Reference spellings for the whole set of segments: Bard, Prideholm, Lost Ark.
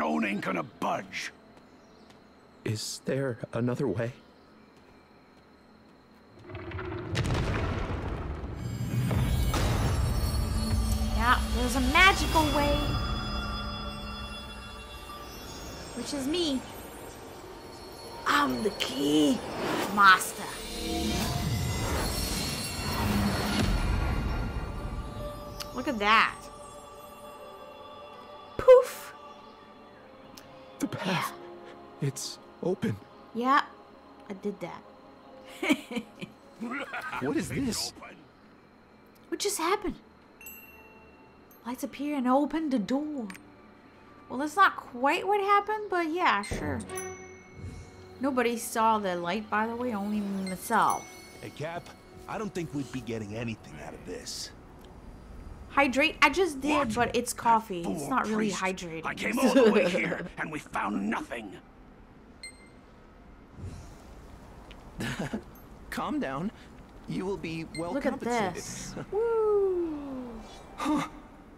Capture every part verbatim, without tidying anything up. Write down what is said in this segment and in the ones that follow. stone ain't gonna budge. Is there another way? Yeah, there's a magical way. Which is me. I'm the key master. Look at that. Poof. The path. Yeah. It's open. Yeah, I did that. What is this? What just happened? Lights appear and open the door. Well, that's not quite what happened, but yeah, sure. Nobody saw the light, by the way, only myself. Hey, Cap, I don't think we'd be getting anything out of this. Hydrate? I just did, what? But it's coffee. It's not priest. Really hydrating. I came all the way here, and we found nothing. Calm down. You will be well Look compensated. At this. Woo! Huh.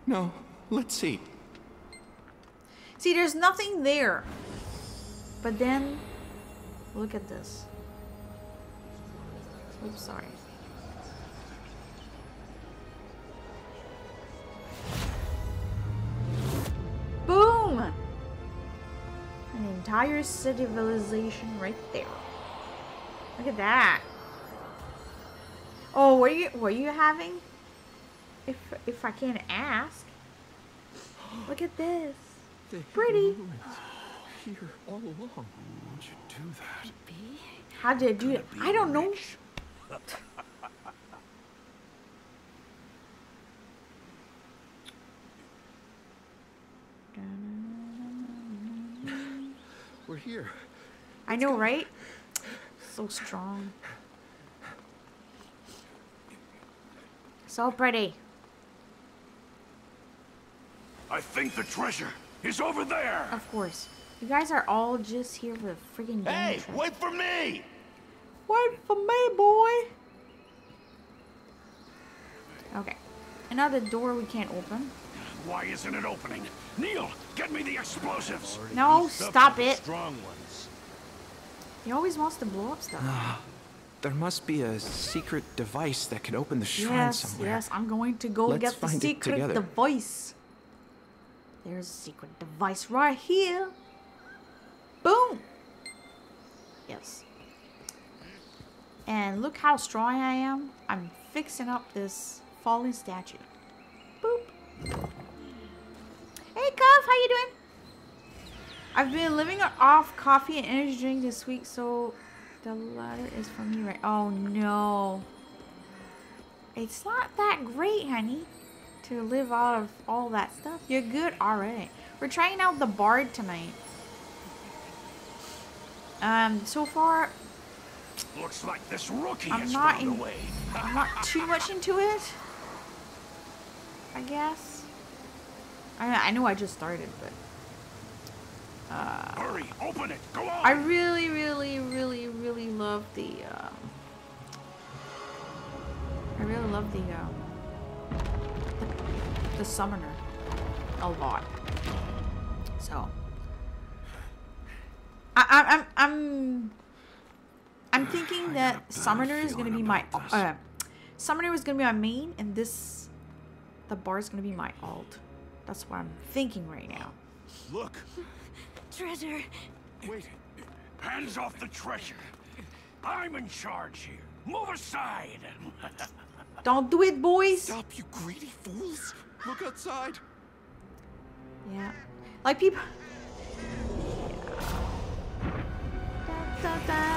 No, let's see. See, there's nothing there. But then, look at this. Oops, sorry. Boom! An entire city civilization right there. Look at that. Oh, were you were you having? If if I can ask. Look at this. Pretty. Here all along. Why'd you do that? How did I do that? I don't know. We're here. I know, right? So strong. So pretty. I think the treasure is over there. Of course. You guys are all just here for the freaking game. Hey, treasure. Wait for me! Wait for me, boy! Okay. Another door we can't open. Why isn't it opening? Neil, get me the explosives! No, stop it! Strong ones. He always wants to blow up stuff. Uh, there must be a secret device that can open the shrine yes, somewhere. Yes, yes, I'm going to go Let's get the secret device. There's a secret device right here. Boom! Yes. And look how strong I am. I'm fixing up this fallen statue. Boop. Hey, Cuff, how you doing? I've been living off coffee and energy drink this week, so the letter is for me, right? Oh, no. It's not that great, honey. To live out of all that stuff. You're good already. We're trying out the Bard tonight. Um, so far, looks like this rookie I'm has not in, away. I'm not too much into it. I guess. I I know I just started, but uh, hurry, open it. Go on. I really, really, really, really love the. Uh, I really love the. Uh, The summoner a lot, so I, I'm I'm I'm thinking that summoner is gonna be my uh, summoner was gonna be my main, and this the bar is gonna be my alt. That's what I'm thinking right now. Look, treasure. Wait, hands off the treasure. I'm in charge here. Move aside. Don't do it, boys. Stop, you greedy fools. Look outside. Yeah. Like people. Yeah. Da, da, da.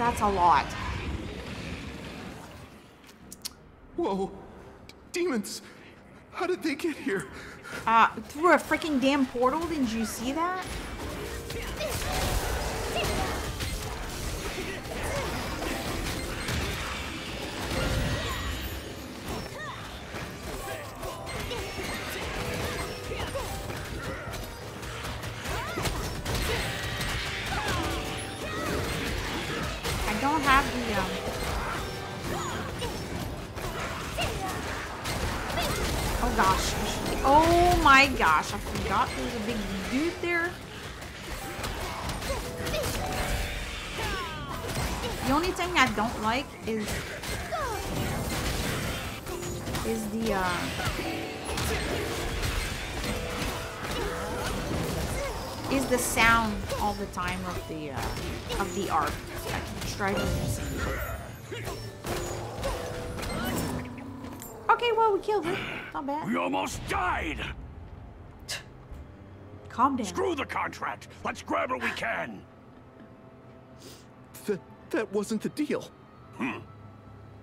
That's a lot. Whoa. Demons. How did they get here? Uh, through a freaking damn portal. Didn't you see that? Oh my gosh, I forgot there was a big dude there. The only thing I don't like is is the uh is the sound all the time of the uh, of the arc. I keep trying to listen. Okay, well we killed it. Not bad. We almost died. Calm down. Screw the contract. Let's grab what we can. Th that wasn't the deal. Hmm.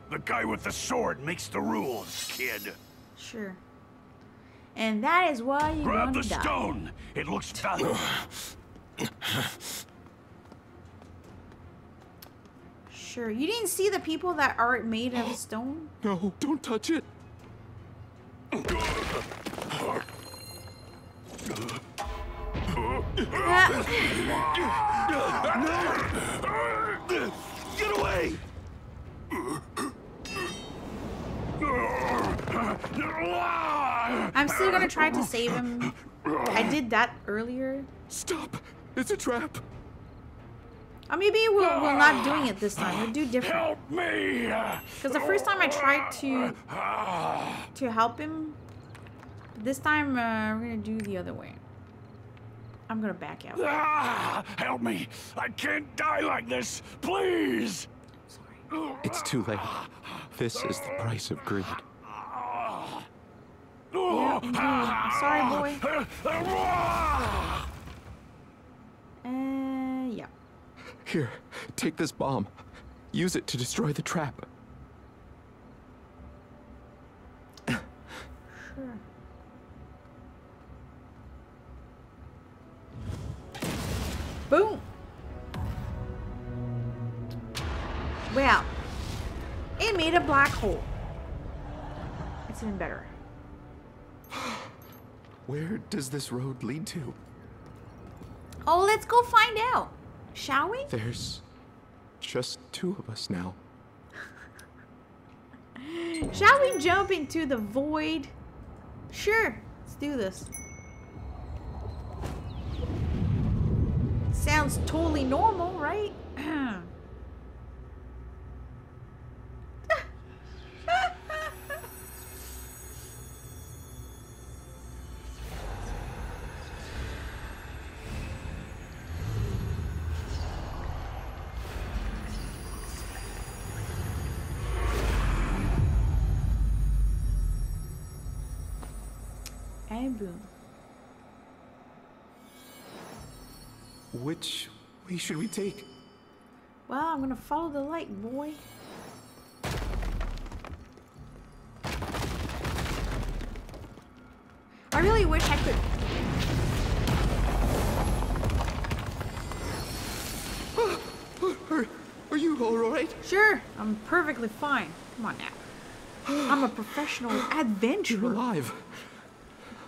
The guy with the sword makes the rules, kid. Sure. And that is why you grab the die. Stone. It looks valuable. Sure. You didn't see the people that are made of stone? No, don't touch it. No! Get away! I'm still gonna try to save him. I did that earlier. Stop! It's a trap. Or maybe we're, we're not doing it this time. We'll do different. Help me! Because the first time I tried to to help him, this time uh, we're gonna do the other way. I'm gonna back out. Ah, help me! I can't die like this, please. Sorry. It's too late. This is the price of greed. Yeah, indeed. Sorry, boy. Uh, yeah. Here, take this bomb. Use it to destroy the trap. Sure. Boom. Well, it made a black hole. It's even better. Where does this road lead to? Oh, let's go find out, shall we? There's just two of us now. Shall we jump into the void? Sure, let's do this. Sounds totally normal, right? Which way should we take? Well, I'm gonna follow the light, boy. I really wish I could. Are, are you alright? Sure, I'm perfectly fine. Come on now. I'm a professional adventurer. You're alive.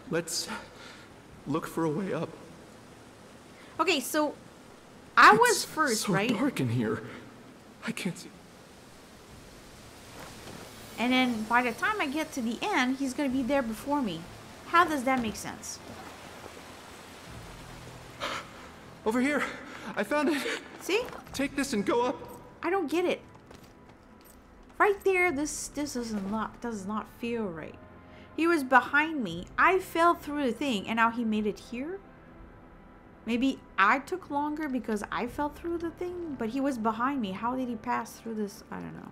Let's look for a way up. Okay, so I it's was first, so right? It's so dark in here. I can't see. And then by the time I get to the end, he's going to be there before me. How does that make sense? Over here. I found it. See? Take this and go up. I don't get it. Right there, this this does not does not feel right. He was behind me. I fell through the thing, and now he made it here? Maybe I took longer because I fell through the thing, but he was behind me. How did he pass through this? I don't know.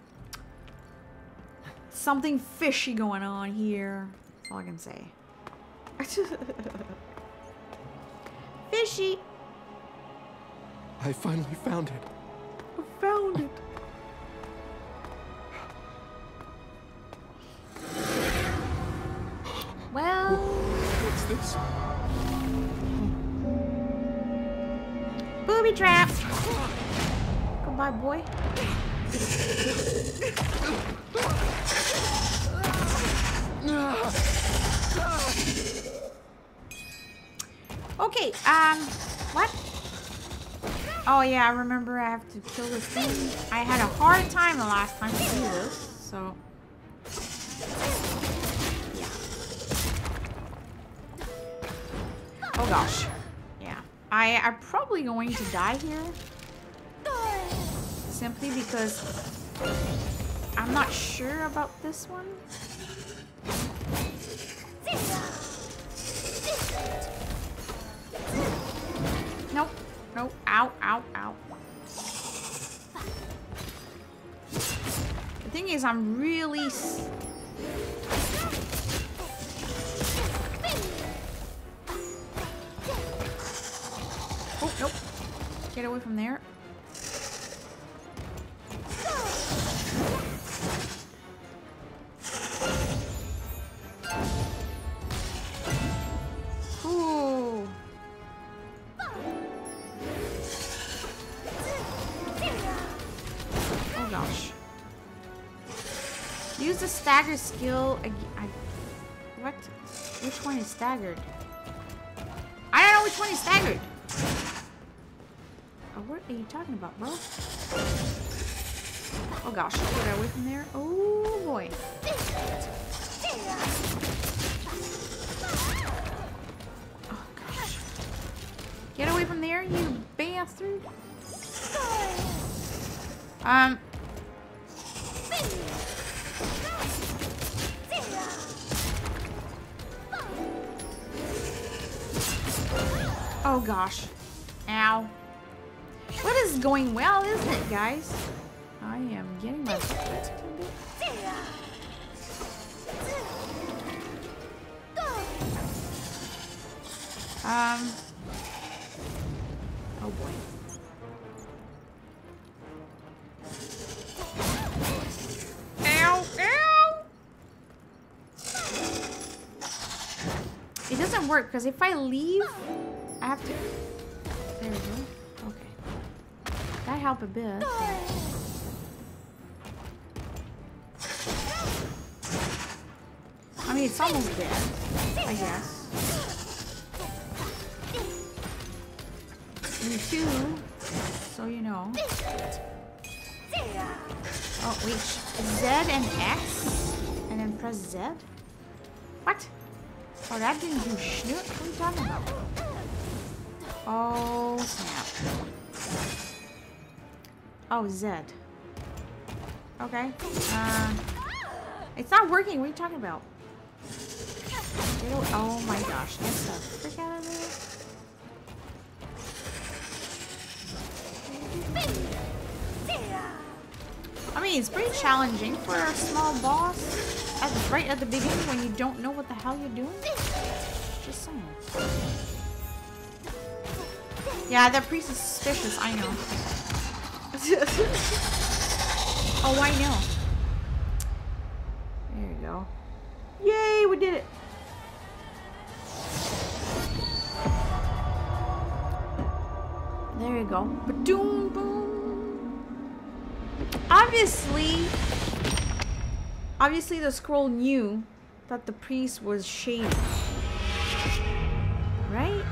Something fishy going on here. That's all I can say. Fishy! I finally found it. I found it. Well, what's this? Booby trap. Goodbye, boy. Okay. Um. What? Oh yeah, I remember. I have to kill this thing. I had a hard time the last time to do this, so. Oh gosh. Yeah. I am probably going to die here. Simply because I'm not sure about this one. Nope. Nope. Ow, ow, ow. The thing is, I'm really... S oh, nope. Get away from there. Stagger skill. I, I, what? Which one is staggered? I don't know which one is staggered. Oh, what are you talking about, bro? Oh gosh, get away from there. Oh boy. Oh gosh. Get away from there, you bastard. Um. Oh gosh. Ow. What is going well, isn't it, guys? I am getting my foot. Um. Oh boy. Ow! Ow! It doesn't work because if I leave... I have to... There we go. Okay. That helped a bit. I mean, it's almost dead, I guess. Me too. So you know. Oh, wait. Z and X? And then press Z? What? Oh, that didn't do shit. What are you talking about? Oh, snap. Oh, Zed. Okay. Uh, it's not working. What are you talking about? Oh my gosh. Get the frick out of there. I mean, it's pretty challenging for a small boss at, right at the beginning when you don't know what the hell you're doing. Just saying. Yeah, that priest is suspicious, I know. Oh, I know. There you go. Yay, we did it! There you go. Ba-doom, boom. Obviously, obviously the scroll knew that the priest was shady. Right?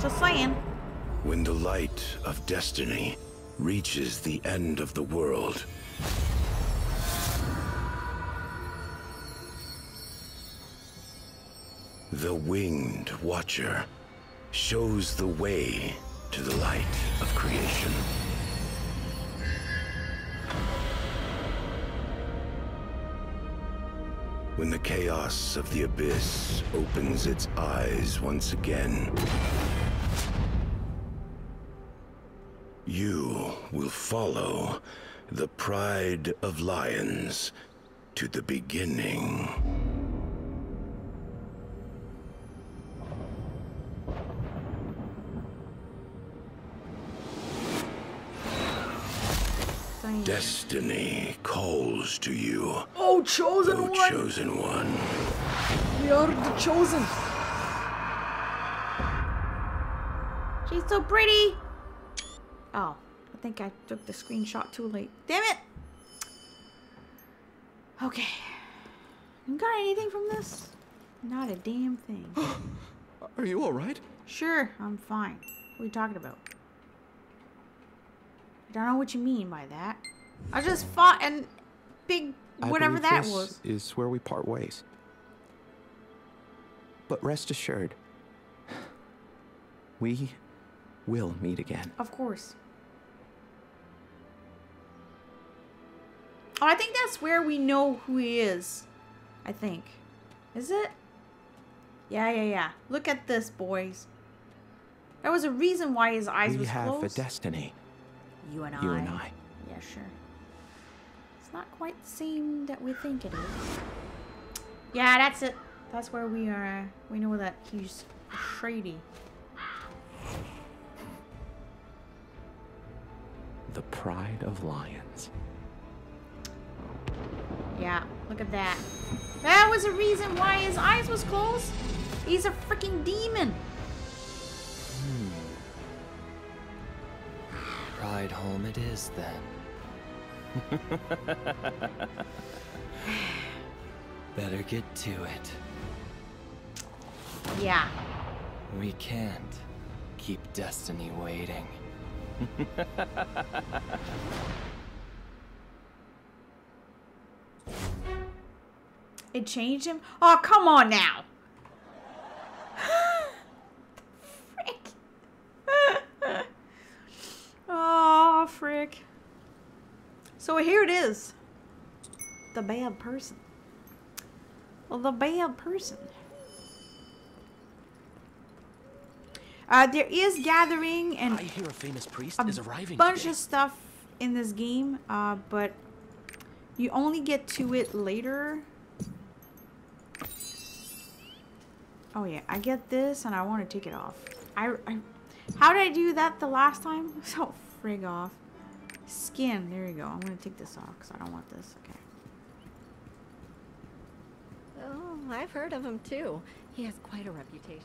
Just saying. When the light of destiny reaches the end of the world, the winged watcher shows the way to the light of creation. When the chaos of the abyss opens its eyes once again, you will follow the pride of lions to the beginning. Dang. Destiny calls to you. Oh, chosen oh, one! Chosen one. We are the chosen. She's so pretty. Oh, I think I took the screenshot too late. Damn it! Okay. You got anything from this? Not a damn thing. Are you alright? Sure, I'm fine. What are you talking about? I don't know what you mean by that. I just fought an big whatever that was. This is where we part ways. But rest assured, we will meet again. Of course. Oh, I think that's where we know who he is. I think. Is it? Yeah, yeah, yeah. Look at this, boys. There was a reason why his eyes was closed. We have a destiny. You and I. You and I. Yeah, sure. It's not quite the same that we think it is. Yeah, that's it. That's where we are. We know that he's shady. The pride of lions. Yeah, look at that. That was a reason why his eyes was closed. He's a freaking demon. Hmm. Prideholm it is then. Better get to it. Yeah. We can't keep destiny waiting. It changed him? Oh, come on now. Frick. Oh, frick. So here it is. The bad person. Well, the bad person. Uh, there is gathering and I hear a famous priest a is arriving bunch today. of stuff in this game, uh, but you only get to it later. Oh yeah, I get this and I want to take it off. I, I how did I do that the last time? So frig off. Skin, there you go. I'm gonna take this off because I don't want this. Okay. Oh, I've heard of him too. He has quite a reputation.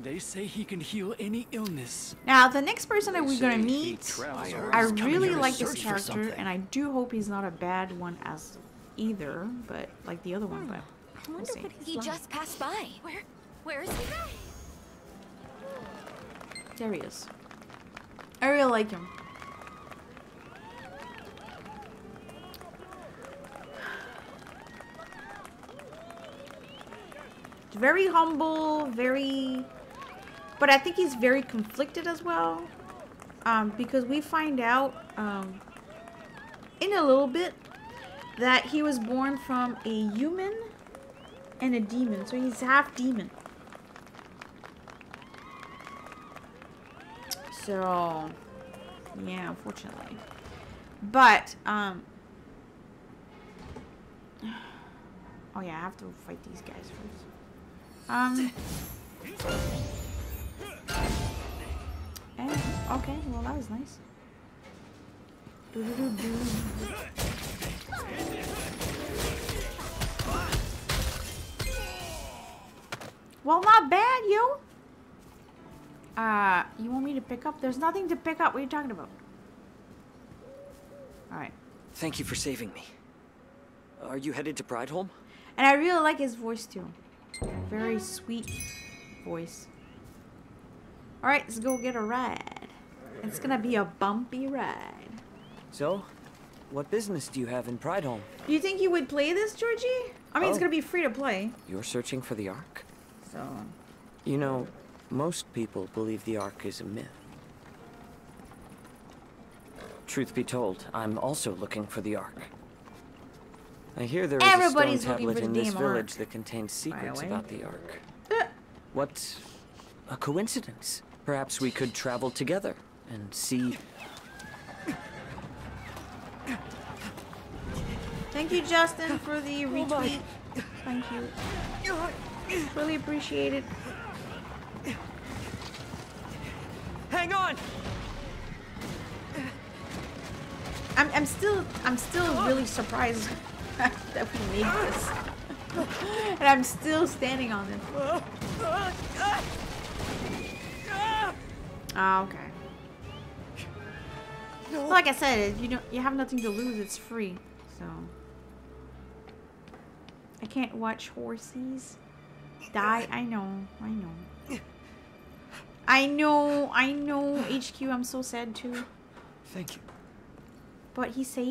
They say he can heal any illness. Now, the next person that we're gonna meet, I really like this character, and I do hope he's not a bad one as either, but like the other one, but I wonder what he just passed by. Where, where is he? There he is. I really like him. Very humble, very. But I think he's very conflicted as well, um, because we find out um, in a little bit that he was born from a human and a demon, so he's half demon. So, yeah, unfortunately. But, um... oh yeah, I have to fight these guys first. Um... And, okay, well that was nice. Do do do do. Well, not bad, yo! Uh, you want me to pick up? There's nothing to pick up. What are you talking about? Alright. Thank you for saving me. Are you headed to Prideholm? And I really like his voice too. Very sweet voice. Alright, let's go get a ride. It's gonna be a bumpy ride. So, what business do you have in Prideholm? Do you think you would play this, Georgie? I mean, oh. It's gonna be free to play. You're searching for the Ark? So. You know, most people believe the Ark is a myth. Truth be told, I'm also looking for the Ark. I hear there Everybody's is a stone tablet in this village Ark. that contains secrets about the Ark. Uh. What a coincidence. Perhaps we could travel together and see... Thank you, Justin, for the retweet. Oh, thank you. Really appreciate it. Hang on. I'm I'm still I'm still really surprised that we made this. And I'm still standing on this. Oh, okay. So like I said, you don't you have nothing to lose, it's free. So I can't watch horses die. I know, I know. I know, I know, H Q, I'm so sad too. Thank you. But he saved